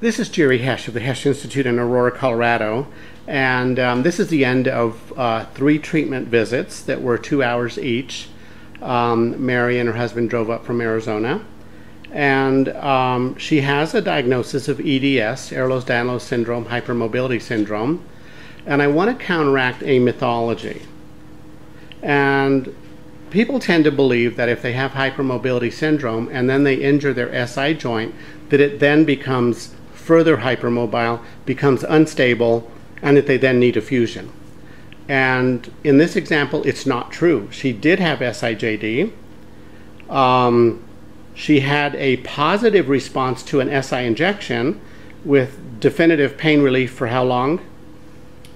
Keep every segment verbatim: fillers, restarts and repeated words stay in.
This is Jerry Hesch of the Hesch Institute in Aurora, Colorado, and um, this is the end of uh, three treatment visits that were two hours each. Um, Mary and her husband drove up from Arizona, and um, she has a diagnosis of E D S, Ehlers-Danlos Syndrome, Hypermobility Syndrome, and I want to counteract a mythology. And people tend to believe that if they have hypermobility syndrome and then they injure their S I joint, that it then becomes further hypermobile, becomes unstable, and that they then need a fusion. And in this example, it's not true. She did have S I J D. Um, she had a positive response to an S I injection with definitive pain relief for how long?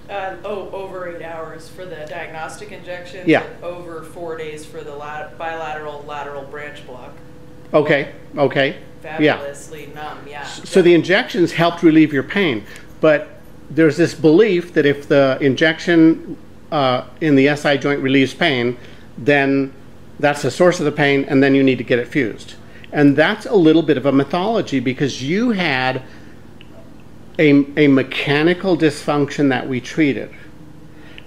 Uh, oh, over eight hours for the diagnostic injection, yeah. And over four days for the lat bilateral lateral branch block. Okay, okay. Fabulously yeah. numb, yeah. So yeah. the injections helped relieve your pain, but there's this belief that if the injection uh, in the S I joint relieves pain, then that's the source of the pain, and then you need to get it fused. And that's a little bit of a mythology, because you had A, a mechanical dysfunction that we treated,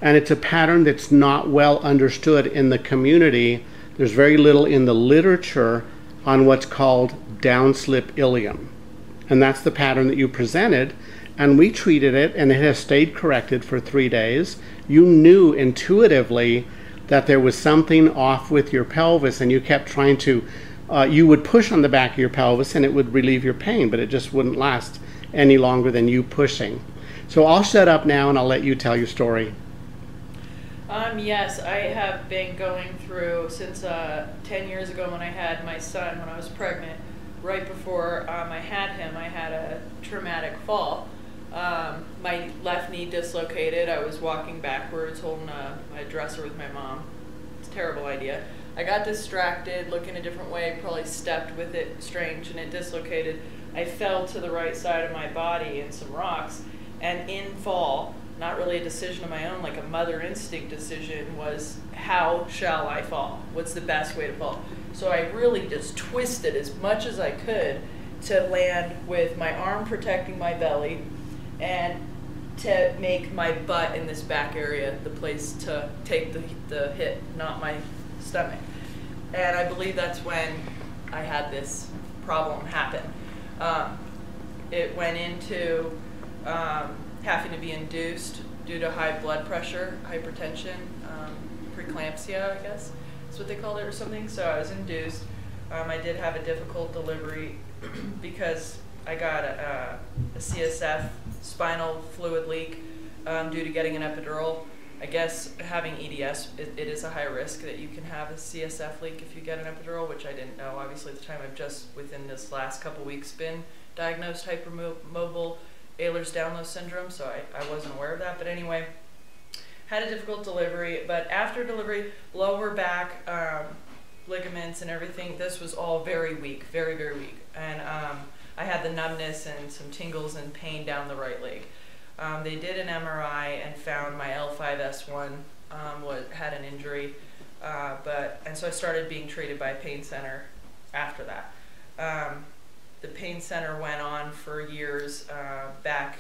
and it's a pattern that's not well understood in the community. There's very little in the literature on what's called downslip ilium, and that's the pattern that you presented, and we treated it, and it has stayed corrected for three days. You knew intuitively that there was something off with your pelvis, and you kept trying to uh, you would push on the back of your pelvis and it would relieve your pain, but it just wouldn't last any longer than you pushing. So I'll shut up now and I'll let you tell your story. Um, yes, I have been going through since uh, ten years ago when I had my son, when I was pregnant. Right before um, I had him, I had a traumatic fall. Um, my left knee dislocated. I was walking backwards holding a, a dresser with my mom. It's a terrible idea. I got distracted, looking a different way, probably stepped with it strange, and it dislocated. I fell to the right side of my body in some rocks, and in fall, not really a decision of my own, like a mother instinct decision, was how shall I fall? What's the best way to fall? So I really just twisted as much as I could to land with my arm protecting my belly and to make my butt in this back area the place to take the, the hit, not my stomach. And I believe that's when I had this problem happen. Um, it went into um, having to be induced due to high blood pressure, hypertension, um, preeclampsia, I guess is what they called it or something. So I was induced. Um, I did have a difficult delivery because I got a, a C S F spinal fluid leak um, due to getting an epidural. I guess having E D S, it, it is a high risk that you can have a C S F leak if you get an epidural, which I didn't know. Obviously, at the time, I've just, within this last couple weeks, been diagnosed hypermobile Ehlers-Danlos Syndrome, so I, I wasn't aware of that. But anyway, had a difficult delivery, but after delivery, lower back um, ligaments and everything, this was all very weak, very, very weak. And um, I had the numbness and some tingles and pain down the right leg. Um, they did an M R I and found my L five S one um, was, had an injury, uh, but and so I started being treated by a pain center after that. Um, the pain center went on for years. Uh, back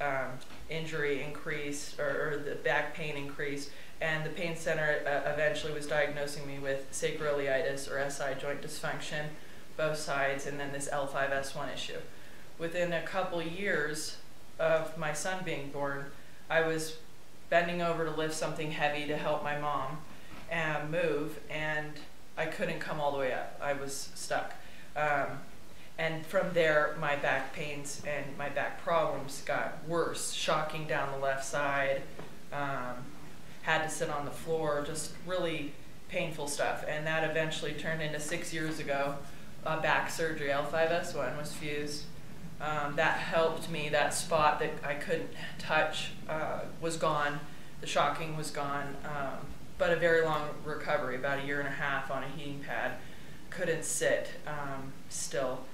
um, injury increased, or, or the back pain increased, and the pain center uh, eventually was diagnosing me with sacroiliitis or S I joint dysfunction, both sides, and then this L five S one issue. Within a couple years of my son being born, I was bending over to lift something heavy to help my mom and move, and I couldn't come all the way up. I was stuck. Um, and from there, my back pains and my back problems got worse, shocking down the left side, um, had to sit on the floor, just really painful stuff. And that eventually turned into six years ago, uh, back surgery. L five S one was fused. Um, that helped me. That spot that I couldn't touch uh, was gone. The shocking was gone, um, but a very long recovery, about a year and a half on a heating pad. Couldn't sit um, still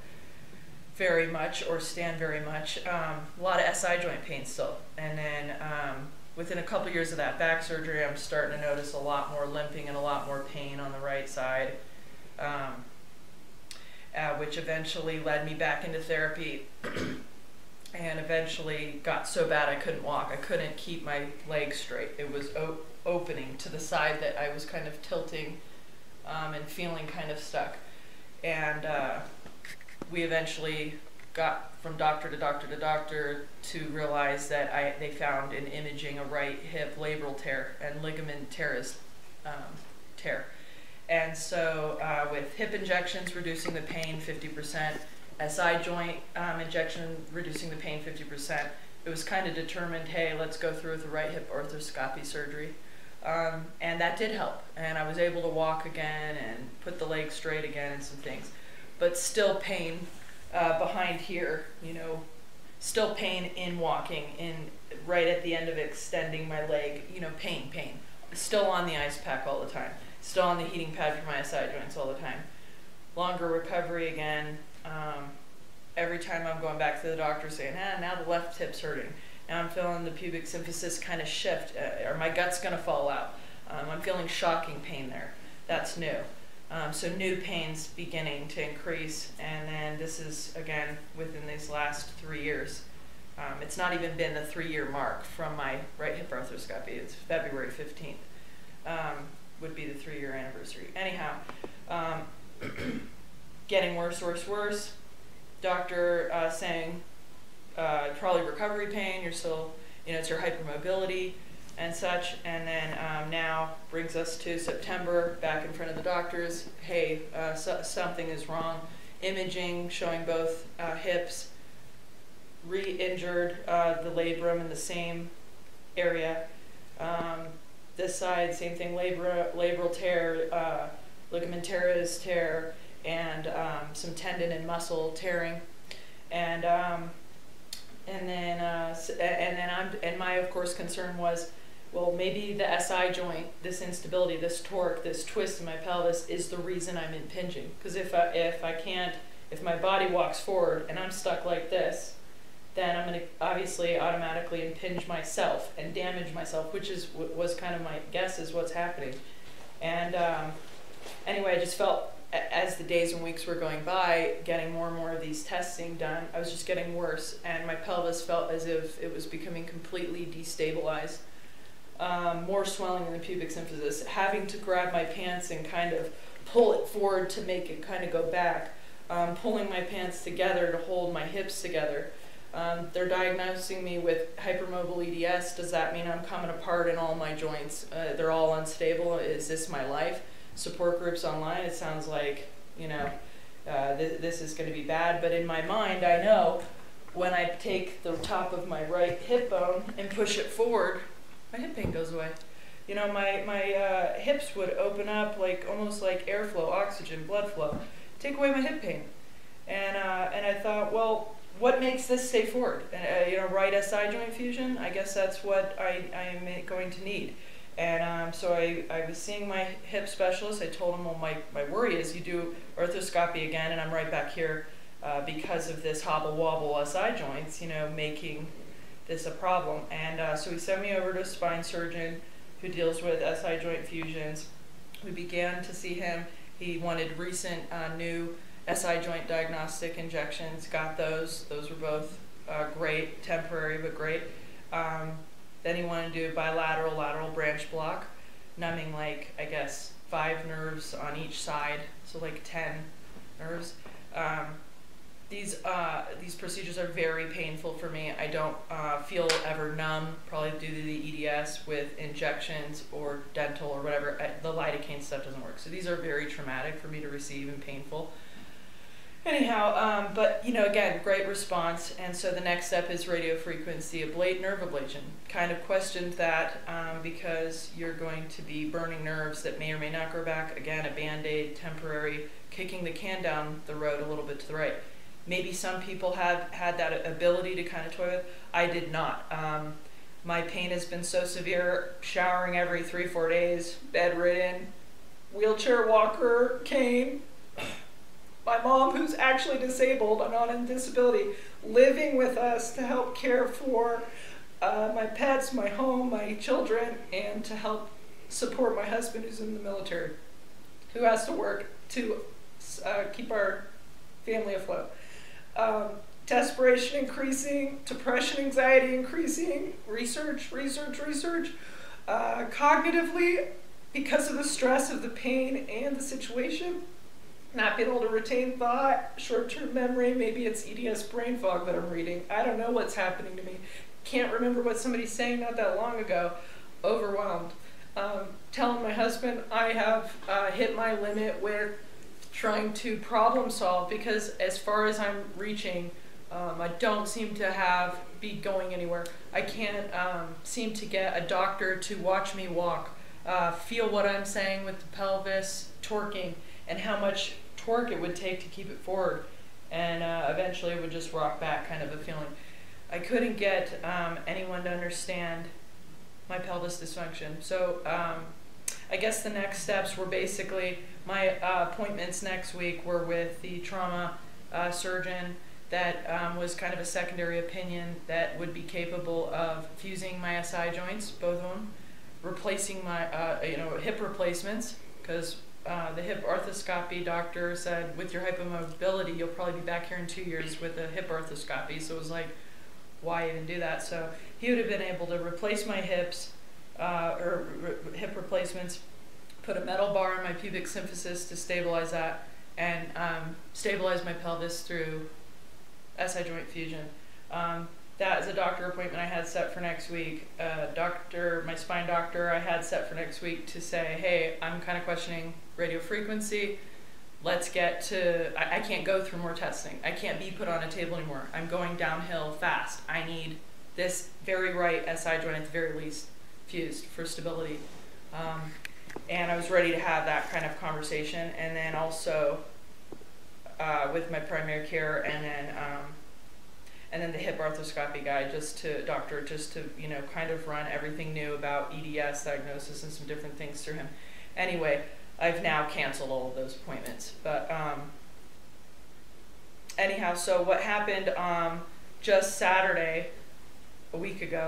very much or stand very much. Um, a lot of S I joint pain still. And then um, within a couple years of that back surgery, I'm starting to notice a lot more limping and a lot more pain on the right side, um, Uh, which eventually led me back into therapy and eventually got so bad I couldn't walk. I couldn't keep my legs straight. It was op opening to the side that I was kind of tilting um, and feeling kind of stuck. And uh, we eventually got from doctor to doctor to doctor to realize that I, they found in imaging a right hip labral tear and ligament tears, um, tear. And so uh, with hip injections reducing the pain fifty percent, S I joint um, injection reducing the pain fifty percent, it was kind of determined, hey, let's go through with the right hip arthroscopy surgery. Um, and that did help. And I was able to walk again and put the leg straight again and some things. But still pain uh, behind here, you know, still pain in walking, in right at the end of extending my leg, you know, pain, pain. Still on the ice pack all the time. Still on the heating pad for my S I joints all the time. Longer recovery again. Um, every time I'm going back to the doctor saying, ah, now the left hip's hurting. Now I'm feeling the pubic symphysis kind of shift, uh, or my gut's going to fall out. Um, I'm feeling shocking pain there. That's new. Um, so new pain's beginning to increase, and then this is, again, within these last three years. Um, it's not even been the three-year mark from my right hip arthroscopy. It's February fifteenth um, would be the three-year anniversary. Anyhow, um, getting worse, worse, worse. Doctor uh, saying uh, probably recovery pain. You're still, you know, it's your hypermobility and such. And then um, now brings us to September, back in front of the doctors. Hey, uh, so something is wrong. Imaging showing both uh, hips re-injured, uh, the labrum in the same area. Um, this side, same thing. Labra, labral tear, uh, ligamentarius tear, and um, some tendon and muscle tearing, and um, and then uh, and then I'm and my of course concern was, well, maybe the S I joint, this instability, this torque, this twist in my pelvis is the reason I'm impinging. Because if I, if I can't, if my body walks forward and I'm stuck like this, then I'm going to obviously automatically impinge myself and damage myself, which is was kind of my guess is what's happening. And um, anyway, I just felt, as the days and weeks were going by, getting more and more of these testing done, I was just getting worse, and my pelvis felt as if it was becoming completely destabilized. Um, more swelling in the pubic symphysis, having to grab my pants and kind of pull it forward to make it kind of go back, um, pulling my pants together to hold my hips together. Um, they're diagnosing me with hypermobile E D S. Does that mean I'm coming apart in all my joints? Uh, they're all unstable? Is this my life? Support groups online, it sounds like, you know, uh, th this is going to be bad, but in my mind I know when I take the top of my right hip bone and push it forward, my hip pain goes away. You know, my, my uh, hips would open up like almost like airflow, oxygen, blood flow, take away my hip pain. And, uh, and I thought, well, what makes this stay forward? And, uh, you know, right S I joint fusion, I guess that's what I, I am going to need. And um, so I, I was seeing my hip specialist. I told him, well, my, my worry is you do arthroscopy again, and I'm right back here uh, because of this hobble-wobble S I joints, you know, making this a problem. And uh, so he sent me over to a spine surgeon who deals with S I joint fusions. We began to see him. He wanted recent uh, new S I joint diagnostic injections, got those. Those were both uh, great, temporary but great. Um, Then he wanted to do bilateral lateral branch block, numbing like, I guess, five nerves on each side, so like ten nerves. Um, these, uh, these procedures are very painful for me. I don't uh, feel ever numb, probably due to the E D S with injections or dental or whatever. The lidocaine stuff doesn't work. So these are very traumatic for me to receive and painful. Anyhow, um, but, you know, again, great response, and so the next step is radiofrequency ablate, nerve ablation. Kind of questioned that um, because you're going to be burning nerves that may or may not grow back. Again, a Band-Aid, temporary, kicking the can down the road a little bit to the right. Maybe some people have had that ability to kind of toy with. I did not. Um, my pain has been so severe, showering every three, four days, bedridden, wheelchair, walker, cane. My mom, who's actually disabled and on a disability, living with us to help care for uh, my pets, my home, my children, and to help support my husband who's in the military, who has to work to uh, keep our family afloat. Um, desperation increasing, depression, anxiety increasing, research, research, research. Uh, cognitively, because of the stress of the pain and the situation, not being able to retain thought, short-term memory, maybe it's E D S brain fog that I'm reading. I don't know what's happening to me. Can't remember what somebody's saying not that long ago. Overwhelmed. Um, telling my husband I have uh, hit my limit with trying to problem solve, because as far as I'm reaching, um, I don't seem to have be going anywhere. I can't um, seem to get a doctor to watch me walk, uh, feel what I'm saying with the pelvis, torquing, and how much torque it would take to keep it forward, and uh, eventually it would just rock back, kind of a feeling. I couldn't get um, anyone to understand my pelvis dysfunction. So um, I guess the next steps were basically my uh, appointments next week were with the trauma uh, surgeon that um, was kind of a secondary opinion that would be capable of fusing my S I joints, both of them, replacing my uh, you know hip replacements, because Uh, the hip arthroscopy doctor said, with your hypomobility, you'll probably be back here in two years with a hip arthroscopy. So it was like, why even do that? So he would have been able to replace my hips, uh, or re hip replacements, put a metal bar in my pubic symphysis to stabilize that, and um, stabilize my pelvis through S I joint fusion. Um, that is a doctor appointment I had set for next week. Uh, doctor, my spine doctor I had set for next week to say, hey, I'm kind of questioning radio frequency. Let's get to, I, I can't go through more testing. I can't be put on a table anymore. I'm going downhill fast. I need this very right S I joint at the very least fused for stability. Um, and I was ready to have that kind of conversation. And then also uh, with my primary care, and then um, and then the hip arthroscopy guy, just to doctor, just to you know, kind of run everything new about E D S diagnosis and some different things through him. Anyway, I've now canceled all of those appointments. But um, anyhow, so what happened um, just Saturday, a week ago,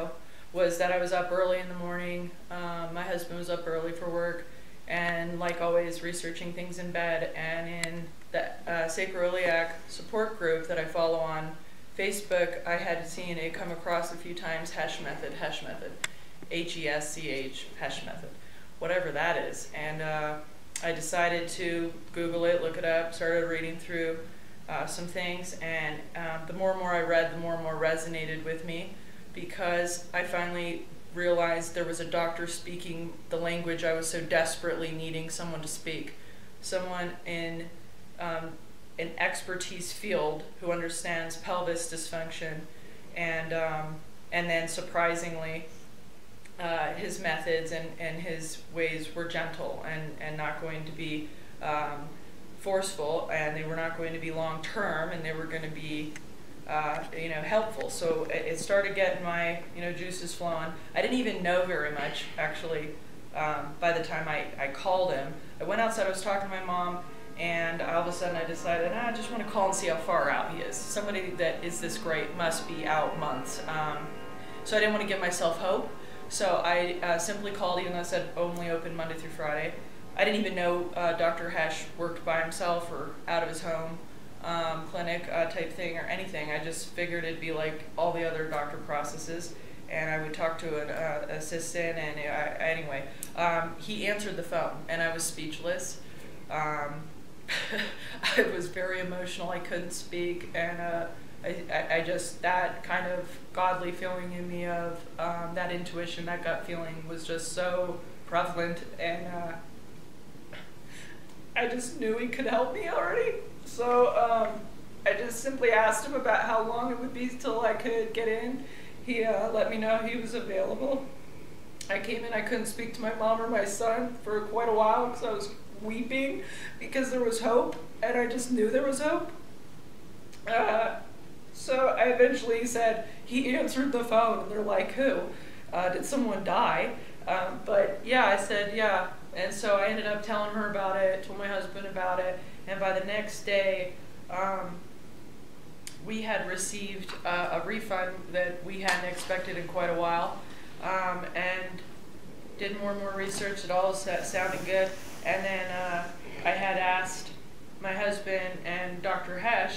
was that I was up early in the morning. Um, my husband was up early for work, and like always, researching things in bed and in the uh, sacroiliac support group that I follow on Facebook. I had seen it come across a few times, Hesch Method, Hesch Method, H E S C H, Hesch Method, whatever that is. And uh, I decided to Google it, look it up, started reading through uh, some things, and uh, the more and more I read, the more and more resonated with me, because I finally realized there was a doctor speaking the language I was so desperately needing someone to speak. Someone in um, an expertise field who understands pelvis dysfunction, and um, and then surprisingly, uh, his methods and, and his ways were gentle and, and not going to be um, forceful, and they were not going to be long term, and they were going to be uh, you know helpful. So it, it started getting my you know juices flowing. I didn't even know very much actually. Um, by the time I, I called him, I went outside. I was talking to my mom. And all of a sudden I decided, ah, I just want to call and see how far out he is. Somebody that is this great must be out months. Um, so I didn't want to give myself hope. So I uh, simply called, even though I said only open Monday through Friday. I didn't even know uh, Doctor Hesch worked by himself or out of his home um, clinic uh, type thing or anything. I just figured it'd be like all the other doctor processes. And I would talk to an uh, assistant, and uh, anyway. Um, he answered the phone, and I was speechless. Um, I was very emotional. I couldn't speak, and uh, I, I just, that kind of godly feeling in me of um, that intuition, that gut feeling was just so prevalent, and uh, I just knew he could help me already. So um, I just simply asked him about how long it would be till I could get in. He uh, let me know he was available. I came in. I couldn't speak to my mom or my son for quite a while because I was weeping because there was hope, and I just knew there was hope. Uh, so I eventually said, he answered the phone, and they're like, who? Uh, did someone die? Um, but yeah, I said, yeah. And so I ended up telling her about it, told my husband about it, and by the next day, um, we had received uh, a refund that we hadn't expected in quite a while, um, and did more and more research. It all sounded good. And then uh, I had asked my husband and Doctor Hesch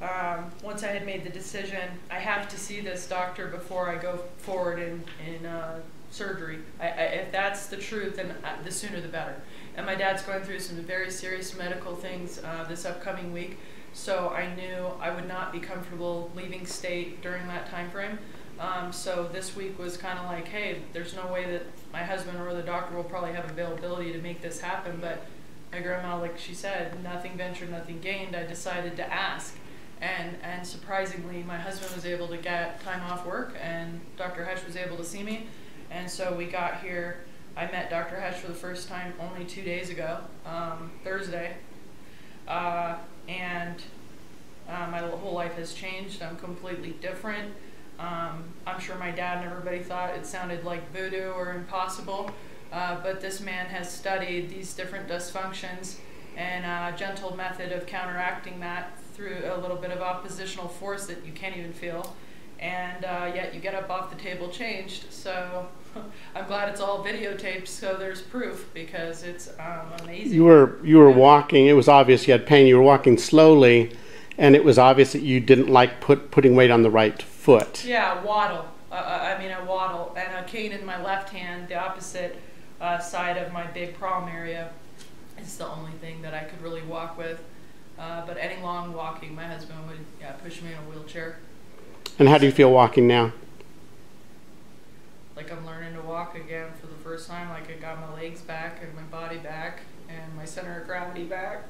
um, once I had made the decision, I have to see this doctor before I go forward in, in uh, surgery. I, I, if that's the truth, then I, the sooner the better. And my dad's going through some very serious medical things uh, this upcoming week, so I knew I would not be comfortable leaving state during that time frame. Um, so this week was kind of like, hey, there's no way that my husband or the doctor will probably have availability to make this happen, but my grandma, like she said, nothing ventured, nothing gained. I decided to ask, and and surprisingly, my husband was able to get time off work, and Doctor Hesch was able to see me, and so we got here. I met Doctor Hesch for the first time only two days ago, um, Thursday, uh, and uh, my whole life has changed. I'm completely different. Um, I'm sure my dad and everybody thought it sounded like voodoo or impossible. Uh, but this man has studied these different dysfunctions and a gentle method of counteracting that through a little bit of oppositional force that you can't even feel, and uh, yet you get up off the table changed. So I'm glad it's all videotaped, so there's proof, because it's um, amazing. You were you were walking. It was obvious you had pain. You were walking slowly, and it was obvious that you didn't like put putting weight on the right foot. Yeah, waddle. Uh, I mean, I waddle, and a cane in my left hand, the opposite Uh, side of my big problem area is the only thing that I could really walk with. Uh, but any long walking, my husband would yeah, push me in a wheelchair. And how do you feel walking now? Like I'm learning to walk again for the first time. Like I got my legs back and my body back and my center of gravity back.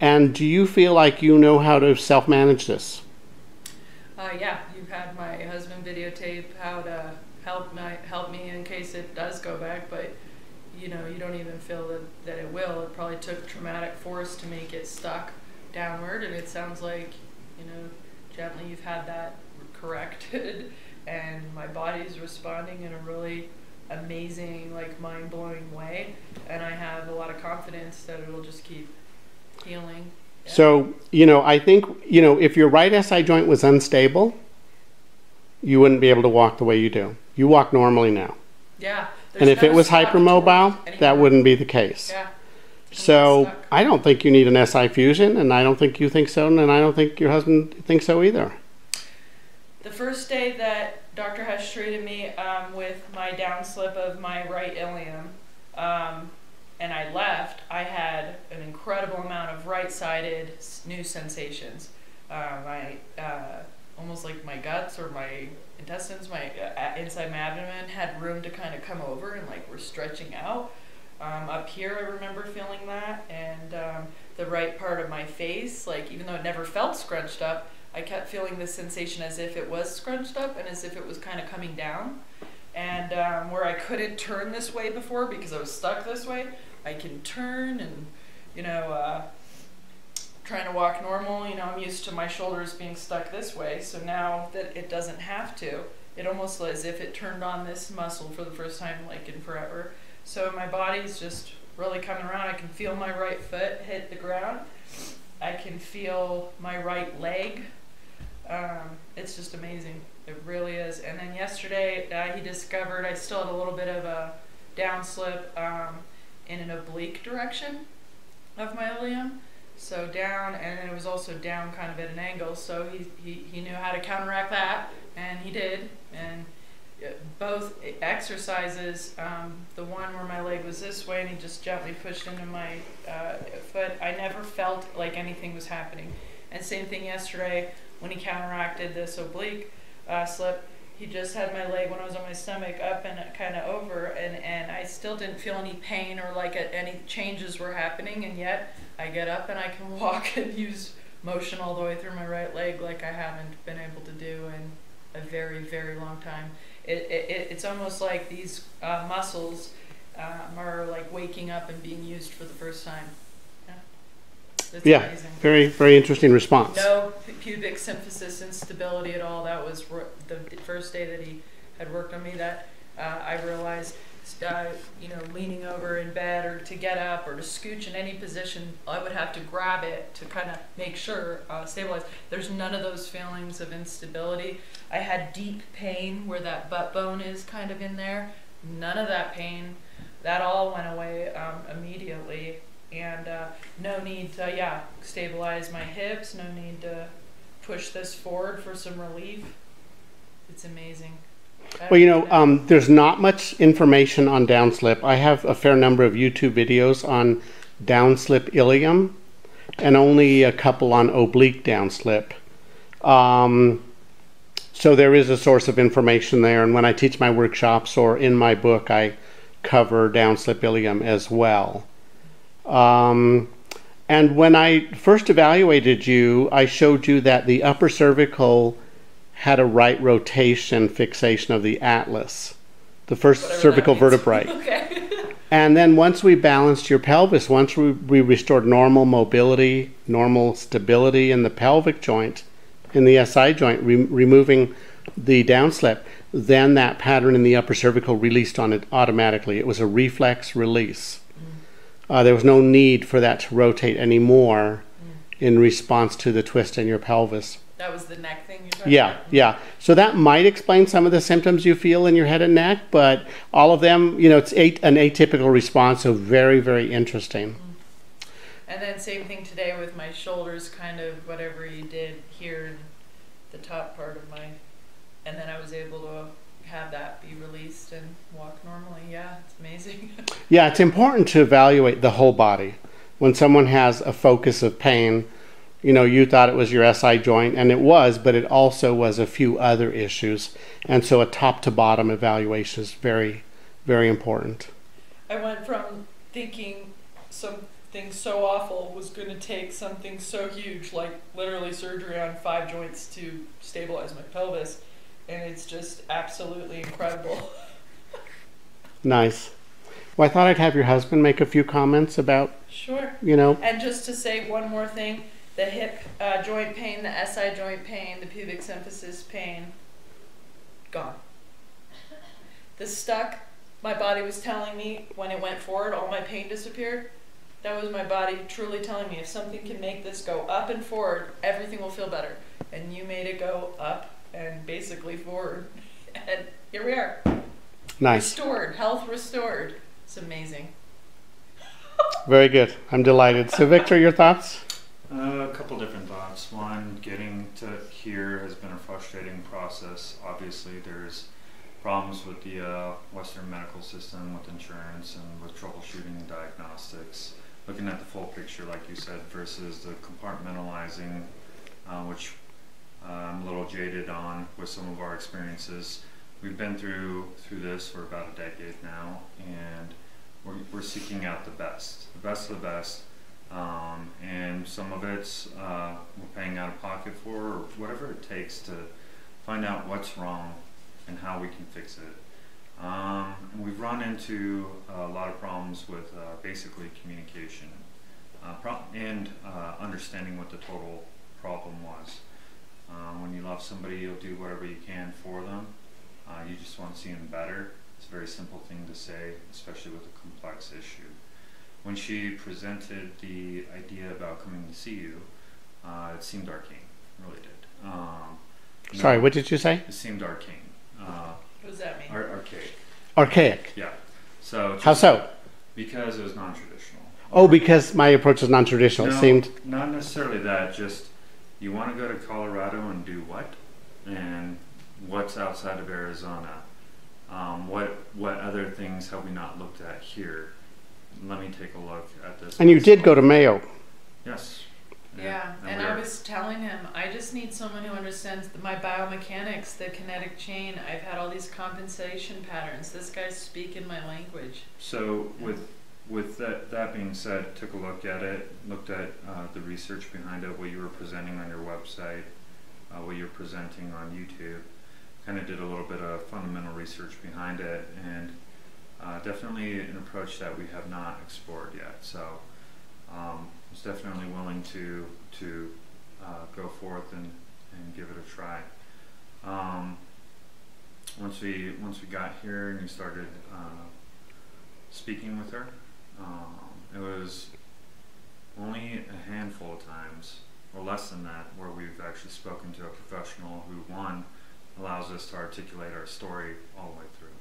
And do you feel like you know how to self-manage this? Uh, yeah, you've had my husband videotape how to help me, help me in case it does go back, but you know, you don't even feel that, that it will. It probably took traumatic force to make it stuck downward, and it sounds like, you know, gently you've had that corrected, and my body's responding in a really amazing, like mind-blowing way, and I have a lot of confidence that it'll just keep healing. Yeah. So, you know, I think, you know, if your right S I joint was unstable, you wouldn't be able to walk the way you do. You walk normally now. Yeah. And if it was hypermobile, that wouldn't be the case. Yeah. So I don't think you need an S I fusion, and I don't think you think so, and I don't think your husband thinks so either. The first day that Doctor Hesch treated me um, with my downslip of my right ilium, um, and I left, I had an incredible amount of right-sided new sensations. Uh, my... Uh, almost like my guts or my intestines, my uh, inside my abdomen had room to kind of come over and like we're stretching out. Um, up here I remember feeling that, and um, the right part of my face, like even though it never felt scrunched up, I kept feeling this sensation as if it was scrunched up and as if it was kind of coming down. And um, where I couldn't turn this way before because I was stuck this way, I can turn and, you know, uh, trying to walk normal, you know, I'm used to my shoulders being stuck this way, so now that it doesn't have to, it almost as if it turned on this muscle for the first time, like in forever. So my body's just really coming around. I can feel my right foot hit the ground. I can feel my right leg. Um, it's just amazing. It really is. And then yesterday, uh, he discovered I still had a little bit of a downslip um, in an oblique direction of my ilium. So down, and then it was also down kind of at an angle, so he, he, he knew how to counteract that, and he did. And both exercises, um, the one where my leg was this way and he just gently pushed into my uh, foot, I never felt like anything was happening. And same thing yesterday when he counteracted this oblique uh, slip, he just had my leg when I was on my stomach up and kind of over, and, and I still didn't feel any pain or like a, any changes were happening, and yet I get up and I can walk and use motion all the way through my right leg like I haven't been able to do in a very, very long time. It, it, it's almost like these uh, muscles um, are like waking up and being used for the first time. It's yeah, amazing. Very, very interesting response. No pubic symphysis instability at all. That was the first day that he had worked on me that uh, I realized, uh, you know, leaning over in bed or to get up or to scooch in any position, I would have to grab it to kind of make sure, uh, stabilize. There's none of those feelings of instability. I had deep pain where that butt bone is kind of in there. None of that pain. That all went away um, immediately. And uh, no need need to, yeah, stabilize my hips, no need to push this forward for some relief. It's amazing. Well, you know, um, there's not much information on downslip. I have a fair number of YouTube videos on downslip ilium and only a couple on oblique downslip. Um, so there is a source of information there. And when I teach my workshops or in my book, I cover downslip ilium as well. Um, and when I first evaluated you, I showed you that the upper cervical had a right rotation fixation of the atlas, the first Whatever cervical vertebrae. Okay. And then once we balanced your pelvis, once we, we restored normal mobility, normal stability in the pelvic joint, in the S I joint, re removing the downslip, then that pattern in the upper cervical released on it automatically. It was a reflex release. Uh, there was no need for that to rotate anymore mm. in response to the twist in your pelvis. That was the neck thing you talked yeah, about? Yeah, yeah. So that might explain some of the symptoms you feel in your head and neck, but all of them, you know, it's a, an atypical response, so very, very interesting. Mm. And then same thing today with my shoulders, kind of whatever you did here in the top part of mine. And then I was able to have that be released and walk normally. Yeah, it's amazing. Yeah, it's important to evaluate the whole body. When someone has a focus of pain, you know, you thought it was your S I joint, and it was, but it also was a few other issues. And so a top to bottom evaluation is very, very important. I went from thinking something so awful was going to take something so huge, like literally surgery on five joints to stabilize my pelvis. And it's just absolutely incredible. Nice. Well, I thought I'd have your husband make a few comments about... Sure. You know... And just to say one more thing, the hip uh, joint pain, the S I joint pain, the pubic symphysis pain, gone. The stuck, my body was telling me when it went forward, all my pain disappeared. That was my body truly telling me, if something can make this go up and forward, everything will feel better. And you made it go up and basically forward, and here we are. Nice. Restored, health restored. It's amazing. Very good. I'm delighted. So Victor, your thoughts? Uh, a couple different thoughts. One, getting to here has been a frustrating process. Obviously there's problems with the uh, Western medical system, with insurance, and with troubleshooting and diagnostics. Looking at the full picture, like you said, versus the compartmentalizing, uh, which Uh, I'm a little jaded on with some of our experiences. We've been through through this for about a decade now, and we're, we're seeking out the best, the best of the best. Um, and some of it's uh, we're paying out of pocket for, or whatever it takes to find out what's wrong and how we can fix it. Um, and we've run into a lot of problems with uh, basically communication uh, pro and uh, understanding what the total problem was. Um, when you love somebody, you'll do whatever you can for them. Uh, you just want to see them better. It's a very simple thing to say, especially with a complex issue. When she presented the idea about coming to see you, uh, it seemed arcane. It really did. Um, Sorry, no, what did you say? It seemed arcane. Uh, what does that mean? Ar archaic. Archaic? Yeah. So. How so? Because it was non-traditional. Oh, because my approach was non-traditional. No, it seemed... Not necessarily that, just... You want to go to Colorado and do what? And what's outside of Arizona? Um, what what other things have we not looked at here? Let me take a look at this. And you did go to Mayo. Yes. Yeah, and, and, and I was telling him, I just need someone who understands my biomechanics, the kinetic chain. I've had all these compensation patterns. This guy's speaking my language. So with... With that, that being said, took a look at it, looked at uh, the research behind it, what you were presenting on your website, uh, what you're presenting on YouTube, kind of did a little bit of fundamental research behind it, and uh, definitely an approach that we have not explored yet. So um, I was definitely willing to, to uh, go forth and, and give it a try. Um, once, we, once we got here and you started uh, speaking with her, Um, it was only a handful of times, or less than that, where we've actually spoken to a professional who, one, allows us to articulate our story all the way through.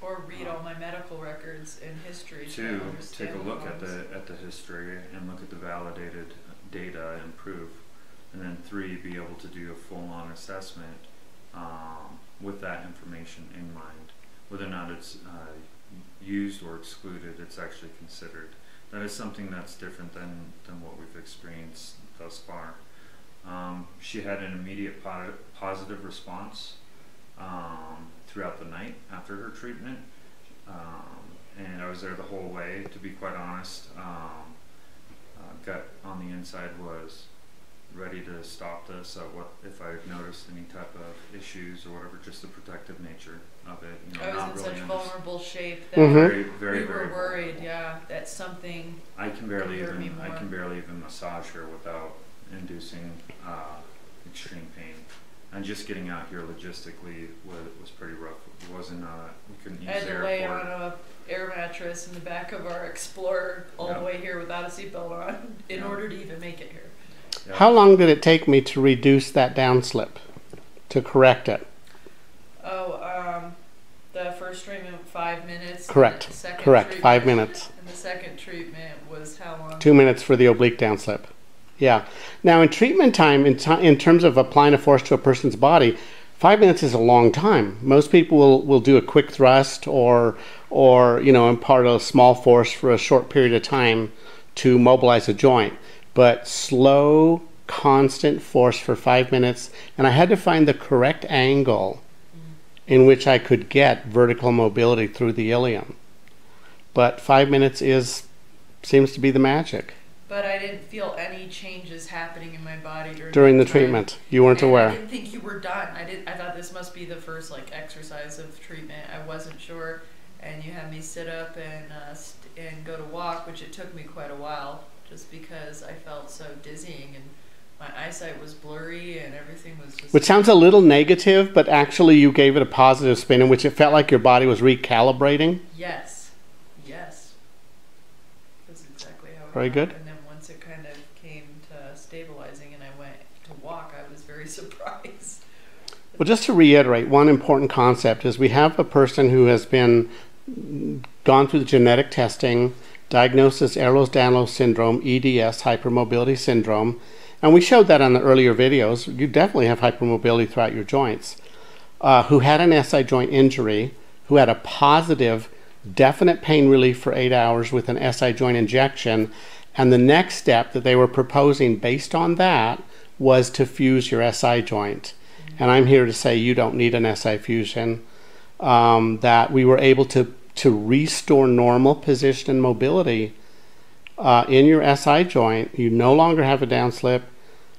or read all my medical records and history to, to take a look at the at the history and look at the validated data and proof, and then three, be able to do a full-on assessment um, with that information in mind. Whether or not it's uh, used or excluded, it's actually considered. That is something that's different than, than what we've experienced thus far. Um, she had an immediate po positive response um, throughout the night after her treatment, um, and I was there the whole way, to be quite honest. Um, uh, gut on the inside was ready to stop this uh, what, if I noticed any type of issues or whatever, just the protective nature of it. You know, I was not in really such vulnerable shape that mm-hmm. very, very, we were very worried, vulnerable. yeah, that something I can barely even I can barely even massage her without inducing uh, extreme pain. And just getting out here logistically was, was pretty rough. It wasn't, uh, we couldn't use I had to lay on a air mattress in the back of our Explorer all yep. the way here without a seatbelt on in yep. order to even make it here. Yep. How long did it take me to reduce that downslip, to correct it? Oh, um, the first treatment, five minutes. Correct. Second Correct. Five minutes. And the second treatment was how long? Two minutes for the oblique downslip. Yeah. Now, in treatment time, in, in terms of applying a force to a person's body, five minutes is a long time. Most people will, will do a quick thrust or, or you know, impart a small force for a short period of time to mobilize a joint. But slow, constant force for five minutes. And I had to find the correct angle in which I could get vertical mobility through the ilium. But five minutes is, seems to be the magic. But I didn't feel any changes happening in my body during, during the, the treatment. treatment. You weren't and aware. I didn't think you were done. I, didn't, I thought this must be the first like exercise of treatment. I wasn't sure. And you had me sit up and, uh, st and go to walk, which it took me quite a while, just because I felt so dizzying and my eyesight was blurry and everything was just... Which sounds a little negative, but actually you gave it a positive spin in which it felt like your body was recalibrating. Yes, yes. That's exactly how it Very happened. Good. And then once it kind of came to stabilizing and I went to walk, I was very surprised. Well, just to reiterate, one important concept is we have a person who has been gone through the genetic testing, diagnosis Ehlers-Danlos Syndrome, E D S, hypermobility syndrome. And we showed that on the earlier videos. You definitely have hypermobility throughout your joints. Uh, who had an S I joint injury, who had a positive, definite pain relief for eight hours with an S I joint injection. And the next step that they were proposing based on that was to fuse your S I joint. Mm-hmm. And I'm here to say you don't need an S I fusion, um, that we were able to to restore normal position and mobility uh, in your S I joint. You no longer have a downslip.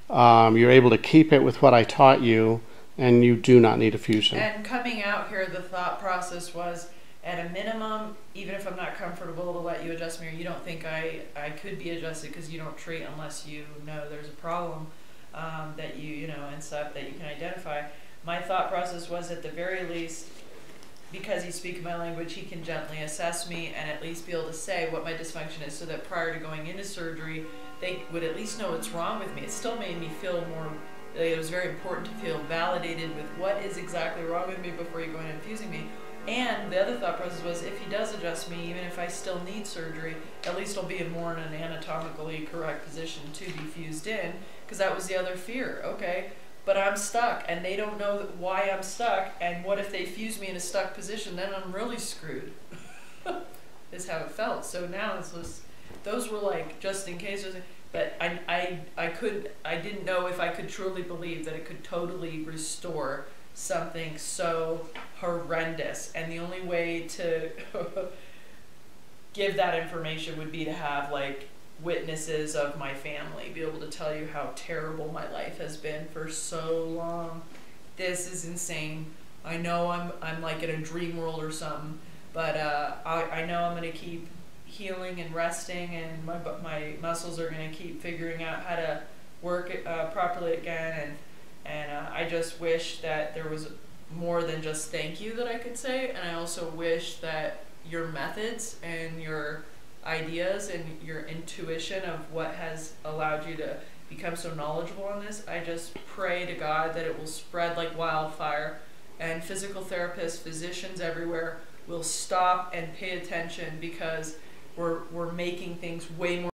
Um, you're able to keep it with what I taught you, and you do not need a fusion. And coming out here, the thought process was, at a minimum, even if I'm not comfortable to let you adjust me, or you don't think I, I could be adjusted because you don't treat unless you know there's a problem um, that you, you know, and stuff that you can identify. My thought process was, at the very least, because he's speaking my language, he can gently assess me and at least be able to say what my dysfunction is so that prior to going into surgery, they would at least know what's wrong with me. It still made me feel more, it was very important to feel validated with what is exactly wrong with me before you go in and infusing me. And the other thought process was, if he does adjust me, even if I still need surgery, at least I'll be more in an anatomically correct position to be fused in, because that was the other fear, okay? But I'm stuck, and they don't know why I'm stuck, and what if they fuse me in a stuck position? Then I'm really screwed, is how it felt. So now it's just, those were like just in case, but I, I, I, could, I didn't know if I could truly believe that it could totally restore something so horrendous. And the only way to give that information would be to have like witnesses of my family be able to tell you how terrible my life has been for so long. This is insane. I know I'm I'm like in a dream world or something, but uh, I, I know I'm gonna keep healing and resting, and my my muscles are gonna keep figuring out how to work uh, properly again. And and uh, I just wish that there was more than just thank you that I could say, and I also wish that your methods and your ideas and your intuition of what has allowed you to become so knowledgeable on this, I just pray to God that it will spread like wildfire, and physical therapists, physicians everywhere we'll stop and pay attention because we're, we're making things way more